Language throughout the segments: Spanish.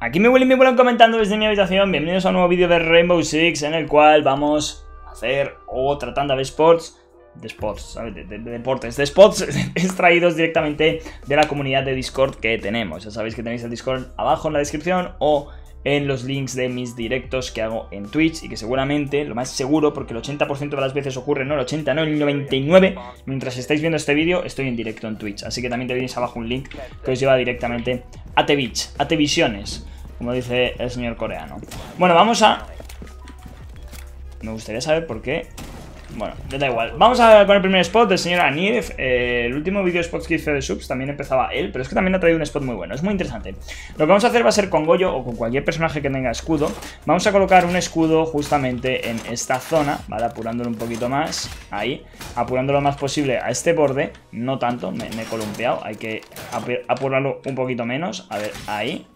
Aquí me huelen y me vuelan comentando desde mi habitación. Bienvenidos a un nuevo vídeo de Rainbow Six, en el cual vamos a hacer otra tanda de spots extraídos directamente de la comunidad de Discord que tenemos. Ya sabéis que tenéis el Discord abajo en la descripción o en los links de mis directos que hago en Twitch, y que seguramente, lo más seguro, porque el 80% de las veces ocurre, no el 80, no el 99, mientras estáis viendo este vídeo estoy en directo en Twitch, así que también tenéis abajo un link que os lleva directamente a Twitch, a Televisiones, como dice el señor coreano. Bueno, vamos a... me gustaría saber por qué... bueno, ya da igual. Vamos a con el primer spot del señor Anir. El último vídeo de spots que hice de subs también empezaba él, pero es que también ha traído un spot muy bueno, es muy interesante. Lo que vamos a hacer va a ser con Goyo o con cualquier personaje que tenga escudo. Vamos a colocar un escudo justamente en esta zona, ¿vale? Apurándolo un poquito más, ahí. Apurándolo lo más posible a este borde, no tanto, me he columpiado. Hay que apurarlo un poquito menos, a ver, ahí.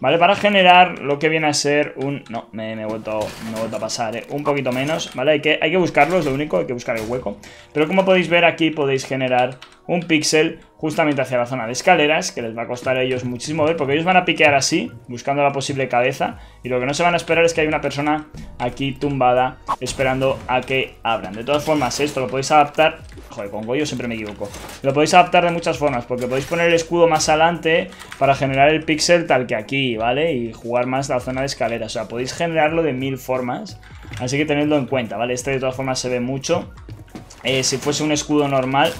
Vale, para generar lo que viene a ser un... no, me he vuelto a pasar, un poquito menos, ¿vale? Hay que buscarlo, es lo único, hay que buscar el hueco. Pero como podéis ver aquí podéis generar un píxel justamente hacia la zona de escaleras, que les va a costar a ellos muchísimo ver, porque ellos van a piquear así, buscando la posible cabeza, y lo que no se van a esperar es que hay una persona aquí tumbada, esperando a que abran. De todas formas, esto lo podéis adaptar... joder, con Goyo siempre me equivoco. Lo podéis adaptar de muchas formas, porque podéis poner el escudo más adelante para generar el píxel tal que aquí, ¿vale? Y jugar más la zona de escaleras, o sea, podéis generarlo de mil formas, así que tenedlo en cuenta, ¿vale? Este de todas formas se ve mucho. Si fuese un escudo normal...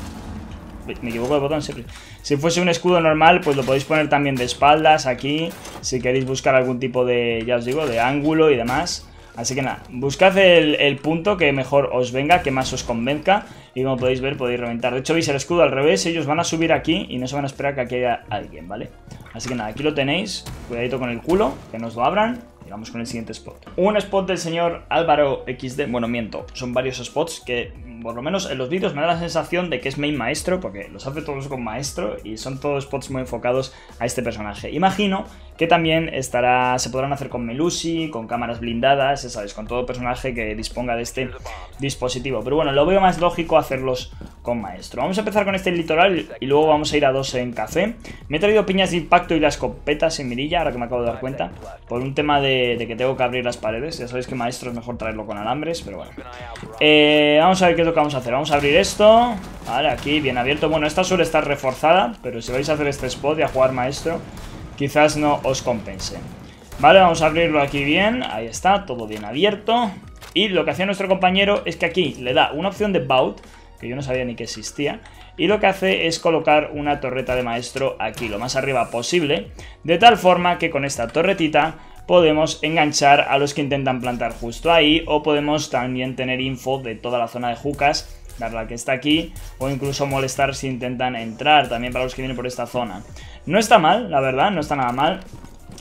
me equivoco de botón siempre. Si fuese un escudo normal, pues lo podéis poner también de espaldas aquí, si queréis buscar algún tipo de, ya os digo, de ángulo y demás. Así que nada, buscad el punto que mejor os venga, que más os convenga, y como podéis ver podéis reventar. De hecho veis el escudo al revés, ellos van a subir aquí y no se van a esperar que aquí haya alguien, ¿vale? Así que nada, aquí lo tenéis, cuidadito con el culo, que nos lo abran. Y vamos con el siguiente spot. Un spot del señor Álvaro XD. Bueno, miento, son varios spots que, por lo menos en los vídeos, me da la sensación de que es main maestro, porque los hace todos con maestro y son todos spots muy enfocados a este personaje. Imagino que también estará, se podrán hacer con Melusi, con cámaras blindadas, ya sabes, con todo personaje que disponga de este dispositivo. Pero bueno, lo veo más lógico hacerlos con maestro. Vamos a empezar con este litoral y luego vamos a ir a dos en café. Me he traído piñas de impacto y las escopetas en mirilla, ahora que me acabo de dar cuenta, por un tema de que tengo que abrir las paredes. Ya sabéis que maestro es mejor traerlo con alambres, pero bueno. Vamos a ver qué es lo que vamos a hacer. Vamos a abrir esto, vale, aquí bien abierto. Bueno, esta suele estar reforzada, pero si vais a hacer este spot y a jugar maestro, quizás no os compense. Vale, vamos a abrirlo aquí bien. Ahí está, todo bien abierto. Y lo que hacía nuestro compañero es que aquí le da una opción de baut, que yo no sabía ni que existía, y lo que hace es colocar una torreta de maestro aquí, lo más arriba posible, de tal forma que con esta torretita podemos enganchar a los que intentan plantar justo ahí, o podemos también tener info de toda la zona de jucas, darle a que está aquí, o incluso molestar si intentan entrar, también para los que vienen por esta zona. No está mal, la verdad, no está nada mal.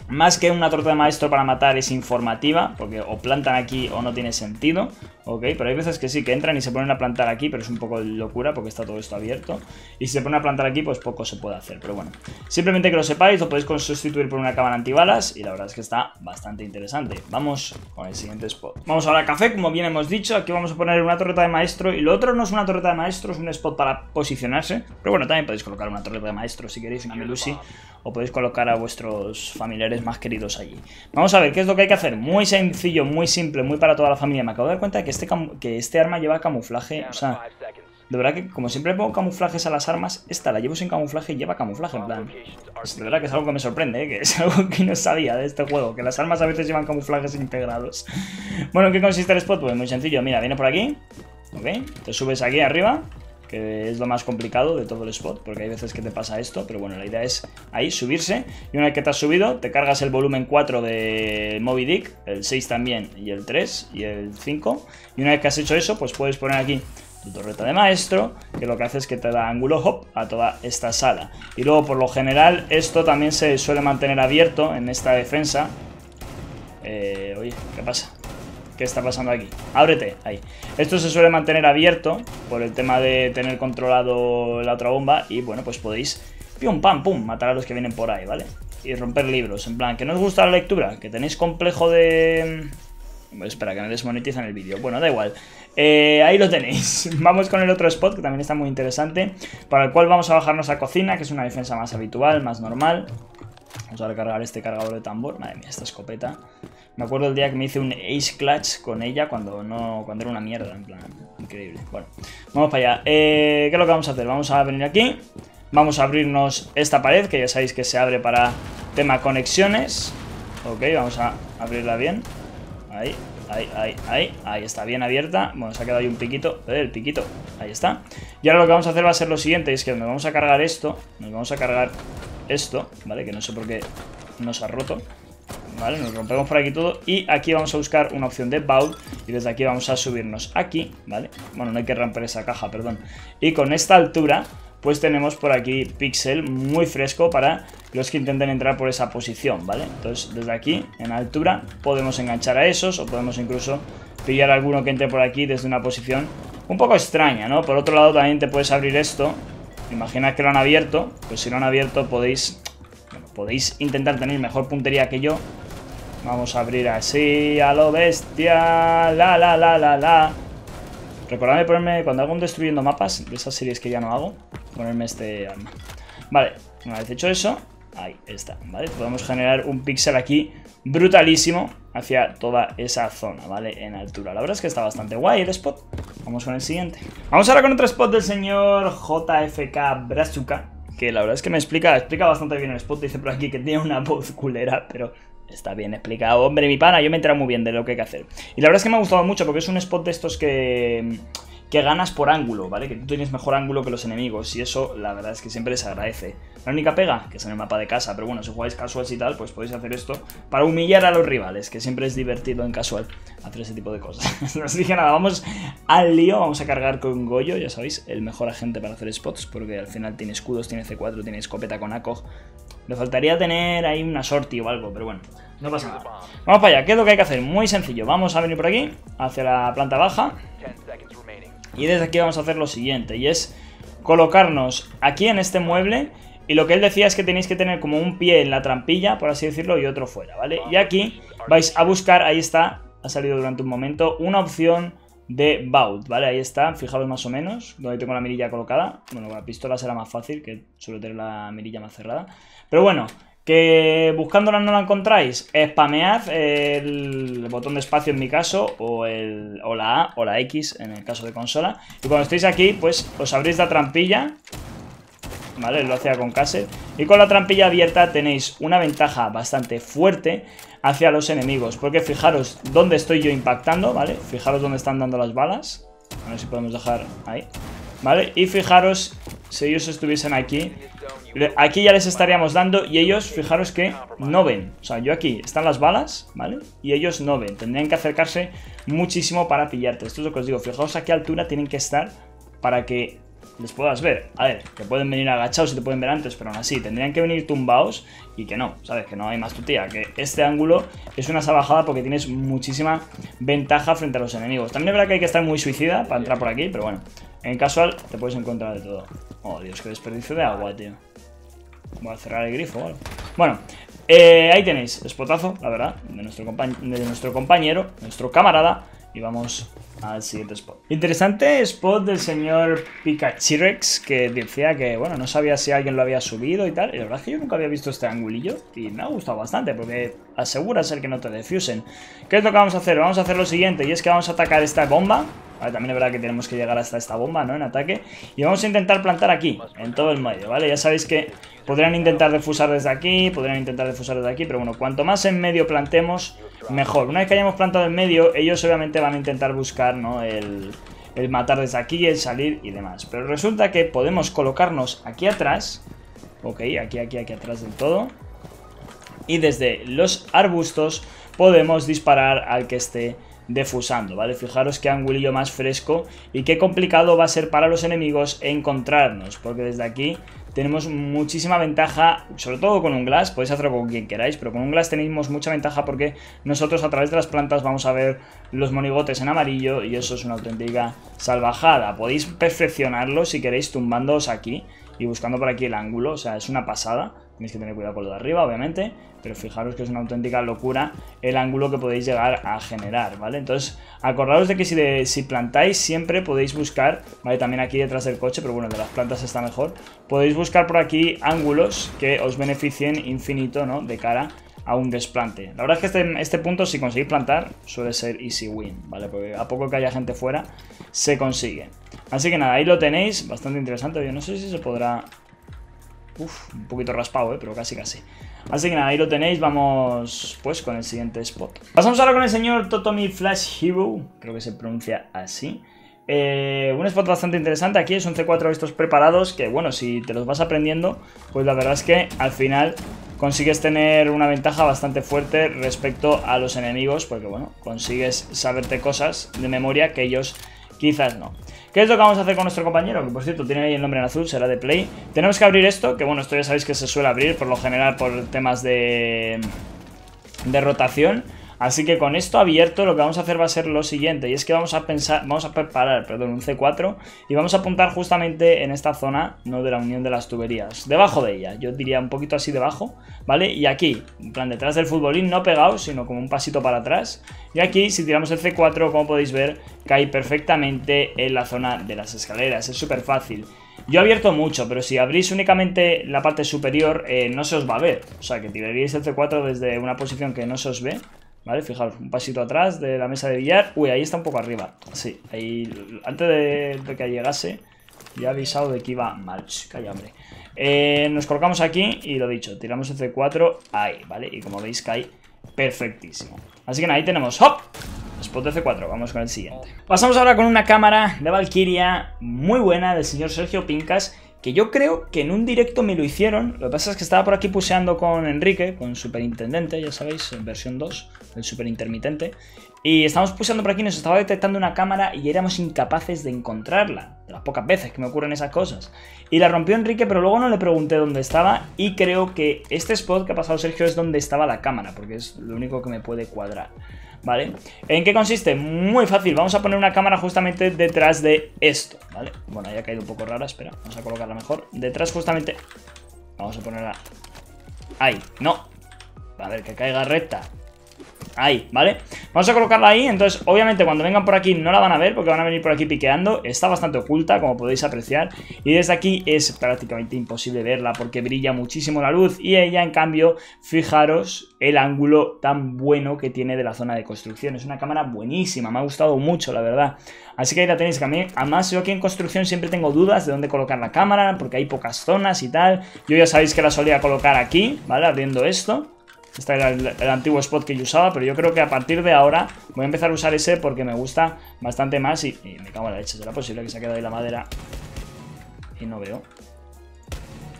Más que una torta de maestro para matar es informativa, porque o plantan aquí o no tiene sentido, ok, pero hay veces que sí, que entran y se ponen a plantar aquí, pero es un poco de locura porque está todo esto abierto, y si se ponen a plantar aquí pues poco se puede hacer, pero bueno, simplemente que lo sepáis, lo podéis sustituir por una cámara antibalas, y la verdad es que está bastante interesante. Vamos con el siguiente spot. Vamos ahora a café, como bien hemos dicho, aquí vamos a poner una torreta de maestro, y lo otro no es una torreta de maestro, es un spot para posicionarse, pero bueno, también podéis colocar una torreta de maestro si queréis, una Melusi, o podéis colocar a vuestros familiares más queridos allí. Vamos a ver qué es lo que hay que hacer. Muy sencillo, muy simple, muy para toda la familia. Me acabo de dar cuenta de que este arma lleva camuflaje. O sea, de verdad que como siempre pongo camuflajes a las armas, esta la llevo sin camuflaje y lleva camuflaje, en plan. Pues de verdad que es algo que me sorprende, ¿eh? Que es algo que no sabía de este juego, que las armas a veces llevan camuflajes integrados. Bueno, ¿en qué consiste el spot? Pues muy sencillo. Mira, viene por aquí, ok, te subes aquí arriba, que es lo más complicado de todo el spot, porque hay veces que te pasa esto, pero bueno, la idea es ahí, subirse, y una vez que te has subido, te cargas el volumen 4 de Moby Dick, el 6 también, y el 3, y el 5, y una vez que has hecho eso, pues puedes poner aquí tu torreta de maestro, que lo que hace es que te da ángulo hop a toda esta sala, y luego por lo general, esto también se suele mantener abierto en esta defensa. Oye, ¿qué pasa? ¿Qué está pasando aquí? Ábrete, ahí. Esto se suele mantener abierto por el tema de tener controlado la otra bomba, y bueno, pues podéis pum, pam, pum, matar a los que vienen por ahí, ¿vale? Y romper libros, en plan, que no os gusta la lectura, que tenéis complejo de... pues espera, que me desmonetizan el vídeo. Bueno, da igual. Ahí lo tenéis. Vamos con el otro spot, que también está muy interesante, para el cual vamos a bajarnos a cocina, que es una defensa más habitual, más normal. Vamos a recargar este cargador de tambor. Madre mía, esta escopeta. Me acuerdo el día que me hice un Ace Clutch con ella cuando era una mierda, en plan, increíble. Bueno, vamos para allá. ¿Qué es lo que vamos a hacer? Vamos a venir aquí. Vamos a abrirnos esta pared, que ya sabéis que se abre para tema conexiones. Ok, vamos a abrirla bien. Ahí, ahí, ahí, ahí. Ahí está, bien abierta. Bueno, se ha quedado ahí un piquito. El piquito, ahí está. Y ahora lo que vamos a hacer va a ser lo siguiente. Es que nos vamos a cargar esto. Nos vamos a cargar esto, ¿vale? Que no sé por qué nos ha roto. Vale, nos rompemos por aquí todo. Y aquí vamos a buscar una opción de baúl. Y desde aquí vamos a subirnos aquí, ¿vale? Bueno, no hay que romper esa caja, perdón. Y con esta altura, pues tenemos por aquí pixel muy fresco para los que intenten entrar por esa posición, ¿vale? Entonces, desde aquí, en altura, podemos enganchar a esos. O podemos incluso pillar a alguno que entre por aquí desde una posición un poco extraña, ¿no? Por otro lado, también te puedes abrir esto. Imagina que lo han abierto. Pues si lo han abierto, podéis intentar tener mejor puntería que yo. Vamos a abrir así, a lo bestia, la la la la la. Recordadme ponerme, cuando hago un destruyendo mapas, de esas series que ya no hago, ponerme este arma. Vale, una vez hecho eso, ahí está, ¿vale? Podemos generar un píxel aquí brutalísimo hacia toda esa zona, ¿vale? En altura, la verdad es que está bastante guay el spot. Vamos con el siguiente. Vamos ahora con otro spot del señor JFK Brazuca, que la verdad es que me explica bastante bien el spot. Dice por aquí que tiene una voz culera, pero está bien explicado, hombre, mi pana. Yo me he enterado muy bien de lo que hay que hacer. Y la verdad es que me ha gustado mucho porque es un spot de estos que ganas por ángulo, ¿vale? Que tú tienes mejor ángulo que los enemigos. Y eso, la verdad es que siempre les agradece. La única pega, que es en el mapa de casa. Pero bueno, si jugáis casuals y tal, pues podéis hacer esto para humillar a los rivales, que siempre es divertido en casual hacer ese tipo de cosas. No os dije nada, vamos al lío. Vamos a cargar con Goyo, ya sabéis, el mejor agente para hacer spots, porque al final tiene escudos, tiene C4, tiene escopeta con ACOG. Le faltaría tener ahí una sortie o algo, pero bueno, no pasa nada. Vamos para allá, ¿qué es lo que hay que hacer? Muy sencillo, vamos a venir por aquí, hacia la planta baja. Y desde aquí vamos a hacer lo siguiente, y es colocarnos aquí en este mueble. Y lo que él decía es que tenéis que tener como un pie en la trampilla, por así decirlo, y otro fuera, ¿vale? Y aquí vais a buscar, ahí está, ha salido durante un momento, una opción de baúl, ¿vale? Ahí está, fijaros más o menos, donde tengo la mirilla colocada. Bueno, con la pistola será más fácil, que suelo tener la mirilla más cerrada. Pero bueno, que buscándola no la encontráis, spamead el botón de espacio en mi caso, o la A o la X en el caso de consola. Y cuando estéis aquí, pues os abrís la trampilla, ¿vale? Lo hacía con cassette. Y con la trampilla abierta tenéis una ventaja bastante fuerte hacia los enemigos, porque fijaros dónde estoy yo impactando, ¿vale? Fijaros dónde están dando las balas. A ver si podemos dejar ahí, ¿vale? Y fijaros, si ellos estuviesen aquí, aquí ya les estaríamos dando, y ellos, fijaros que no ven. O sea, yo aquí, están las balas, ¿vale? Y ellos no ven, tendrían que acercarse muchísimo para pillarte. Esto es lo que os digo, fijaos a qué altura tienen que estar para que les puedas ver. A ver, que pueden venir agachados y te pueden ver antes, pero aún así tendrían que venir tumbados. Y que no, ¿sabes? Que no hay más tu tía. Que este ángulo es una sabajada porque tienes muchísima ventaja frente a los enemigos. También es verdad que hay que estar muy suicida para entrar por aquí, pero bueno, en casual te puedes encontrar de todo. Oh, Dios, qué desperdicio de agua, tío. Voy a cerrar el grifo o algo. Bueno, ahí tenéis, spotazo, la verdad, de nuestro compañero, nuestro camarada. Y vamos al siguiente spot. Interesante spot del señor Pikachirex, que decía que, bueno, no sabía si alguien lo había subido y tal. Y la verdad es que yo nunca había visto este angulillo y me ha gustado bastante porque asegura ser que no te defusen. ¿Qué es lo que vamos a hacer? Vamos a hacer lo siguiente, y es que vamos a atacar esta bomba. Vale, también es verdad que tenemos que llegar hasta esta bomba, ¿no? En ataque. Y vamos a intentar plantar aquí, en todo el medio, ¿vale? Ya sabéis que podrían intentar defusar desde aquí, podrían intentar defusar desde aquí, pero bueno, cuanto más en medio plantemos, mejor. Una vez que hayamos plantado en medio, ellos obviamente van a intentar buscar, ¿no? El matar desde aquí, el salir y demás. Pero resulta que podemos colocarnos aquí atrás. Ok, aquí atrás del todo. Y desde los arbustos podemos disparar al que esté defusando, ¿vale? Fijaros qué angulillo más fresco y qué complicado va a ser para los enemigos encontrarnos, porque desde aquí tenemos muchísima ventaja, sobre todo con un glass. Podéis hacerlo con quien queráis, pero con un glass tenemos mucha ventaja porque nosotros a través de las plantas vamos a ver los monigotes en amarillo y eso es una auténtica salvajada. Podéis perfeccionarlo si queréis tumbándoos aquí y buscando por aquí el ángulo, o sea, es una pasada. Tenéis que tener cuidado con lo de arriba, obviamente, pero fijaros que es una auténtica locura el ángulo que podéis llegar a generar, ¿vale? Entonces, acordaros de que si plantáis siempre podéis buscar, ¿vale? También aquí detrás del coche, pero bueno, de las plantas está mejor. Podéis buscar por aquí ángulos que os beneficien infinito, ¿no? De cara a un desplante. La verdad es que este punto, si conseguís plantar, suele ser easy win, ¿vale? Porque a poco que haya gente fuera, se consigue. Así que nada, ahí lo tenéis, bastante interesante. Yo no sé si se podrá... Uf, un poquito raspado, pero casi casi. Así que nada, ahí lo tenéis, vamos pues con el siguiente spot. Pasamos ahora con el señor Totomi Flash Hero, creo que se pronuncia así. Un spot bastante interesante, aquí son C4 estos preparados que bueno, si te los vas aprendiendo, pues la verdad es que al final consigues tener una ventaja bastante fuerte respecto a los enemigos, porque bueno, consigues saberte cosas de memoria que ellos quizás no. ¿Qué es lo que vamos a hacer con nuestro compañero? Que por cierto tiene ahí el nombre en azul, será de Play. Tenemos que abrir esto, que bueno, esto ya sabéis que se suele abrir por lo general por temas de rotación. Así que con esto abierto lo que vamos a hacer va a ser lo siguiente. Y es que vamos a preparar un C4 y vamos a apuntar justamente en esta zona, ¿no? De la unión de las tuberías. Debajo de ella, yo diría un poquito así debajo, ¿vale? Y aquí, en plan detrás del futbolín, no pegado, sino como un pasito para atrás. Y aquí, si tiramos el C4, como podéis ver, cae perfectamente en la zona de las escaleras. Es súper fácil. Yo he abierto mucho, pero si abrís únicamente la parte superior, no se os va a ver. O sea, que tiraréis el C4 desde una posición que no se os ve. Vale, fijaros, un pasito atrás de la mesa de billar. Uy, ahí está un poco arriba. Sí, ahí, antes de que llegase, ya he avisado de que iba mal. Calla, hombre. Nos colocamos aquí y lo dicho, tiramos el C4 ahí, ¿vale? Y como veis cae perfectísimo. Así que nada, ahí tenemos, ¡hop! Spot de C4, vamos con el siguiente. Pasamos ahora con una cámara de Valkyria muy buena del señor Sergio Pincas, que yo creo que en un directo me lo hicieron. Lo que pasa es que estaba por aquí puseando con Enrique, con Superintendente, ya sabéis, en versión 2, el superintermitente. Y estábamos puseando por aquí, nos estaba detectando una cámara y éramos incapaces de encontrarla. De las pocas veces que me ocurren esas cosas. Y la rompió Enrique, pero luego no le pregunté dónde estaba. Y creo que este spot que ha pasado Sergio es donde estaba la cámara, porque es lo único que me puede cuadrar. ¿Vale? ¿En qué consiste? Muy fácil, vamos a poner una cámara justamente detrás de esto, ¿vale? Bueno, ya ha caído un poco rara, espera, vamos a colocarla mejor. Detrás justamente, vamos a ponerla ahí, no, a ver, que caiga recta. Ahí, ¿vale? Vamos a colocarla ahí, entonces obviamente cuando vengan por aquí no la van a ver porque van a venir por aquí piqueando. Está bastante oculta, como podéis apreciar, y desde aquí es prácticamente imposible verla porque brilla muchísimo la luz y ella, en cambio, fijaros el ángulo tan bueno que tiene de la zona de construcción. Es una cámara buenísima, me ha gustado mucho, la verdad. Así que ahí la tenéis también. Además, yo aquí en construcción siempre tengo dudas de dónde colocar la cámara porque hay pocas zonas y tal. Yo ya sabéis que la solía colocar aquí, ¿vale? Abriendo esto. Este era el antiguo spot que yo usaba, pero yo creo que a partir de ahora voy a empezar a usar ese porque me gusta bastante más. Y me cago en la leche, será posible que se ha quedado ahí la madera y no veo.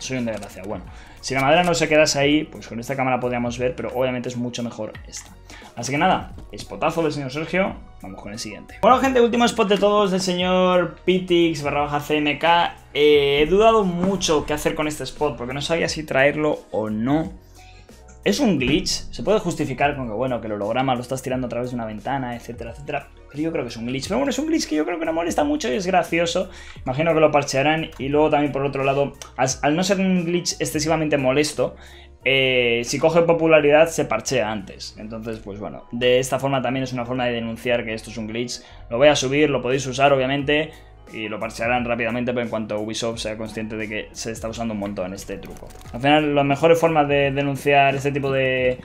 Soy un desgraciado. Bueno, si la madera no se quedase ahí, pues con esta cámara podríamos ver, pero obviamente es mucho mejor esta. Así que nada, spotazo del señor Sergio, vamos con el siguiente. Bueno gente, último spot de todos del señor Pitix/CMK. He dudado mucho qué hacer con este spot porque no sabía si traerlo o no. Es un glitch, se puede justificar con que, bueno, que el holograma lo estás tirando a través de una ventana, etcétera, etcétera. Pero yo creo que es un glitch. Pero bueno, es un glitch que yo creo que no molesta mucho y es gracioso. Imagino que lo parchearán. Y luego también, por otro lado, al no ser un glitch excesivamente molesto, si coge popularidad se parchea antes. Entonces, pues bueno, de esta forma también es una forma de denunciar que esto es un glitch. Lo voy a subir, lo podéis usar, obviamente, y lo parchearán rápidamente, pero en cuanto Ubisoft sea consciente de que se está usando un montón este truco. Al final, las mejores formas de denunciar este tipo de,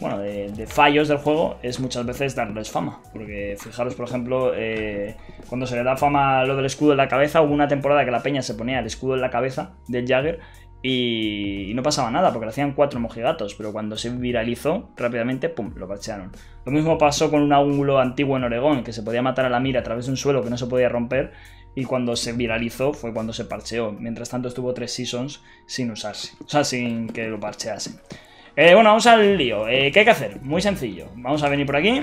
bueno, de fallos del juego es muchas veces darles fama. Porque fijaros, por ejemplo, cuando se le da fama lo del escudo en la cabeza, hubo una temporada que la peña se ponía el escudo en la cabeza del Jäger y no pasaba nada, porque le hacían 4 mojigatos, pero cuando se viralizó, rápidamente, pum, lo parchearon. Lo mismo pasó con un ángulo antiguo en Oregón, que se podía matar a la mira a través de un suelo que no se podía romper, y cuando se viralizó fue cuando se parcheó. Mientras tanto estuvo 3 seasons sin usarse. O sea, sin que lo parcheasen. Bueno, vamos al lío. ¿Qué hay que hacer? Muy sencillo. Vamos a venir por aquí.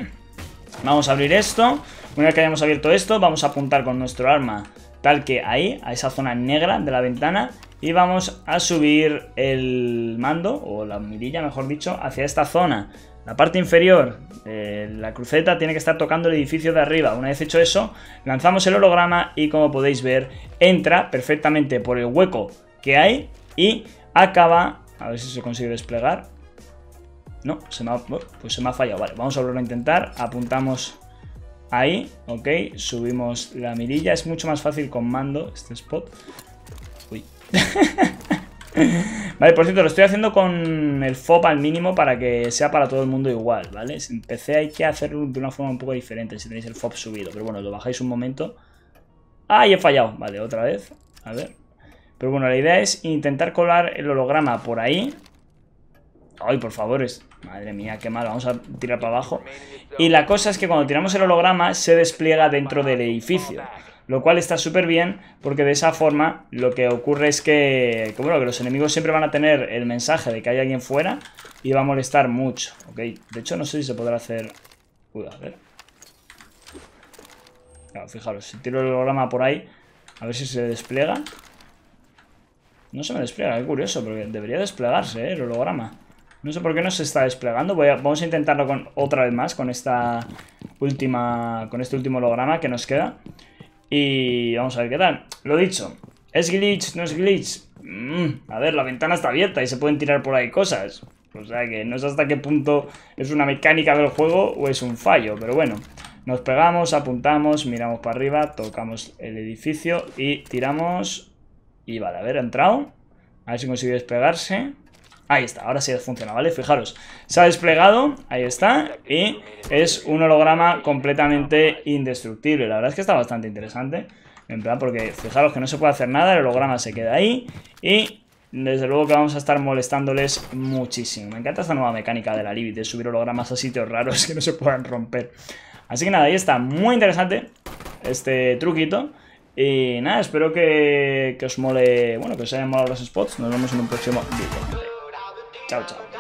Vamos a abrir esto. Una vez que hayamos abierto esto, vamos a apuntar con nuestro arma tal que ahí, a esa zona negra de la ventana. Y vamos a subir el mando, o la mirilla, mejor dicho, hacia esta zona. La parte inferior, la cruceta tiene que estar tocando el edificio de arriba. Una vez hecho eso, lanzamos el holograma y como podéis ver, entra perfectamente por el hueco que hay y acaba A ver si se consigue desplegar. No, pues se me ha fallado. Vale, vamos a volver a intentar. Apuntamos ahí. Ok, subimos la mirilla. Es mucho más fácil con mando este spot. Uy. Vale, por cierto, lo estoy haciendo con el FOB al mínimo para que sea para todo el mundo igual, ¿vale? Si empecé hay que hacerlo de una forma un poco diferente si tenéis el FOB subido. Pero bueno, lo bajáis un momento. ¡Ah! Y he fallado. Vale, otra vez. A ver. Pero bueno, la idea es intentar colar el holograma por ahí. Ay, por favor, madre mía, qué mal. Vamos a tirar para abajo. Y la cosa es que cuando tiramos el holograma se despliega dentro del edificio, lo cual está súper bien, porque de esa forma lo que ocurre es que, bueno, que los enemigos siempre van a tener el mensaje de que hay alguien fuera y va a molestar mucho, ¿ok? De hecho, no sé si se podrá hacer... Uy, a ver... Claro, fijaros, si tiro el holograma por ahí, a ver si se despliega. No se me despliega, qué curioso, porque debería desplegarse, ¿eh?, el holograma. No sé por qué no se está desplegando. Vamos a intentarlo otra vez más con este último holograma que nos queda. Y vamos a ver qué tal. Lo dicho, ¿es glitch? ¿No es glitch? A ver, la ventana está abierta y se pueden tirar por ahí cosas. O sea que no sé hasta qué punto es una mecánica del juego o es un fallo. Pero bueno, nos pegamos, apuntamos, miramos para arriba, tocamos el edificio y tiramos. Y vale, a ver, ha entrado. A ver si consigue despegarse. Ahí está, ahora sí funciona, ¿vale? Fijaros, se ha desplegado, ahí está, y es un holograma completamente indestructible. La verdad es que está bastante interesante, en plan, porque fijaros que no se puede hacer nada, el holograma se queda ahí, y desde luego que vamos a estar molestándoles muchísimo. Me encanta esta nueva mecánica de la Alibi, de subir hologramas a sitios raros que no se puedan romper. Así que nada, ahí está, muy interesante este truquito. Y nada, espero que os mole, bueno, que os hayan molado los spots. Nos vemos en un próximo vídeo. Chao, chao.